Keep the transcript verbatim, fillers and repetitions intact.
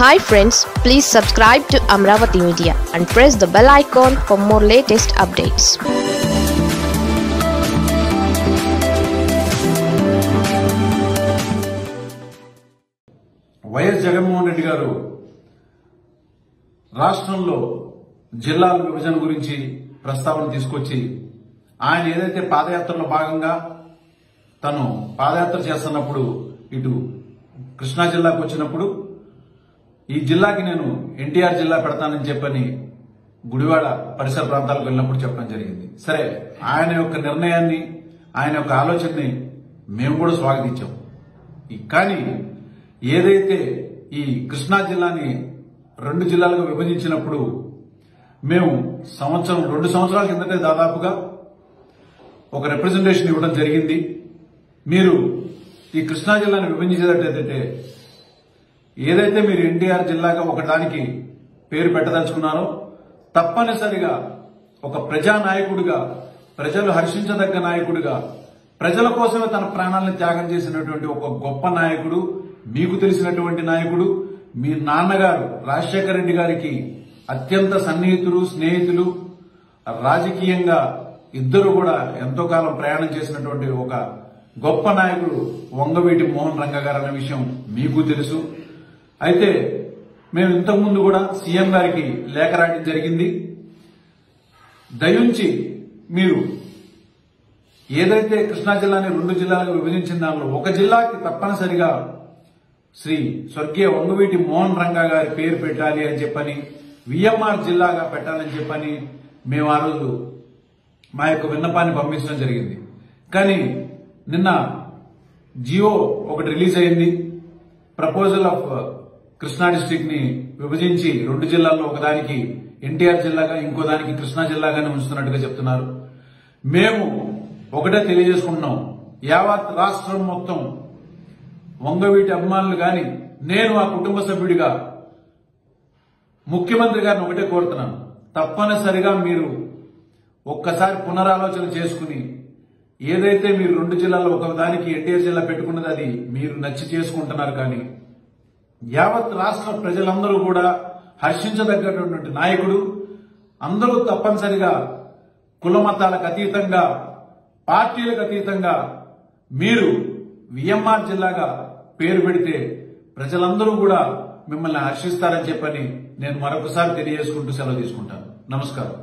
Hi friends, please subscribe to Amravati Media and press the bell icon for more latest updates. YS Jaganmohan Reddy గారు రాష్ట్రంలో జిల్లాల విభజన గురించి ప్రస్తావన తీసుకొచ్చి ఆయన ఏదైతే పాదయాత్రలో భాగంగా తను పాదయాత్ర చేస్తున్నప్పుడు ఇటు కృష్ణా జిల్లాకు వచ్చినప్పుడు ఈ జిల్లాకి నేను ఎన్టీఆర్ జిల్లా పెడతానని చెప్పని గుడివాడ పరిసర ప్రాంతాలకు వెళ్ళినప్పుడు చెప్పడం జరిగింది. సరే, ఆయన యొక్క నిర్ణయాన్ని ఆయన యొక్క ఆలోచనని మేము కూడా స్వాగతించాం. కానీ ఏదైతే ఈ కృష్ణా జిల్లాని రెండు జిల్లాలుగా విభజించినప్పుడు మేము సంవత్సరం రెండు సంవత్సరాల కిందటే దాదాపుగా ఒక రిప్రజెంటేషన్ ఇవ్వడం జరిగింది. మీరు ఈ కృష్ణా జిల్లాను విభజించేటట్టయితే ఏదైతే మీరు ఎన్టీఆర్ జిల్లాగా ఒకదానికి పేరు పెట్టదలుచుకున్నారో తప్పనిసరిగా ఒక ప్రజా నాయకుడిగా, ప్రజలు హర్షించదగ్గ నాయకుడిగా, ప్రజల కోసమే తన ప్రాణాలను త్యాగం చేసినటువంటి ఒక గొప్ప నాయకుడు, మీకు తెలిసినటువంటి నాయకుడు, మీ నాన్నగారు రాజశేఖర్ రెడ్డి గారికి అత్యంత సన్నిహితులు, స్నేహితులు, రాజకీయంగా ఇద్దరు కూడా ఎంతో కాలం ప్రయాణం చేసినటువంటి ఒక గొప్ప నాయకుడు వంగవీటి మోహన్ రంగ గారు అనే విషయం మీకు తెలుసు. అయితే మేము ఇంతకుముందు కూడా సీఎం గారికి లేఖ రాయడం జరిగింది. దయించి మీరు ఏదైతే కృష్ణా జిల్లాని రెండు జిల్లాలుగా విభజించిన దానిలో ఒక జిల్లాకి తప్పనిసరిగా శ్రీ స్వర్గీయ వంగవీటి మోహన్ రంగా గారి పేరు పెట్టాలి అని చెప్పని, విఎంఆర్ జిల్లాగా పెట్టాలని చెప్పని మేము ఆ రోజు మా యొక్క విన్నపాన్ని పంపించడం జరిగింది. కానీ నిన్న జియో ఒకటి రిలీజ్ అయింది, ప్రపోజల్ ఆఫ్ కృష్ణా డిస్టిక్ ని విభజించి రెండు జిల్లాల్లో ఒకదానికి ఎన్టీఆర్ జిల్లాగా, ఇంకో దానికి కృష్ణా జిల్లాగానే ఉంచుతున్నట్టుగా చెప్తున్నారు. మేము ఒకటే తెలియజేసుకుంటున్నాం, యావత్ రాష్ట్రం మొత్తం వంగవీటి అభిమానులు గాని, నేను ఆ కుటుంబ సభ్యుడిగా ముఖ్యమంత్రి గారిని ఒకటే కోరుతున్నాను, తప్పనిసరిగా మీరు ఒక్కసారి పునరాలోచన చేసుకుని ఏదైతే మీరు రెండు జిల్లాల్లో ఒకదానికి ఎన్టీఆర్ జిల్లా పెట్టుకున్నది అది మీరు నచ్చి చేసుకుంటున్నారు. కానీ యావత్ రాష్ట్ర ప్రజలందరూ కూడా హర్షించదగ్గటువంటి నాయకుడు, అందరూ తప్పనిసరిగా కుల మతాలకు అతీతంగా, పార్టీలకు అతీతంగా మీరు విఎంఆర్ జిల్లాగా పేరు పెడితే ప్రజలందరూ కూడా మిమ్మల్ని హర్షిస్తారని చెప్పని నేను మరొకసారి తెలియజేసుకుంటూ సెలవు తీసుకుంటాను. నమస్కారం.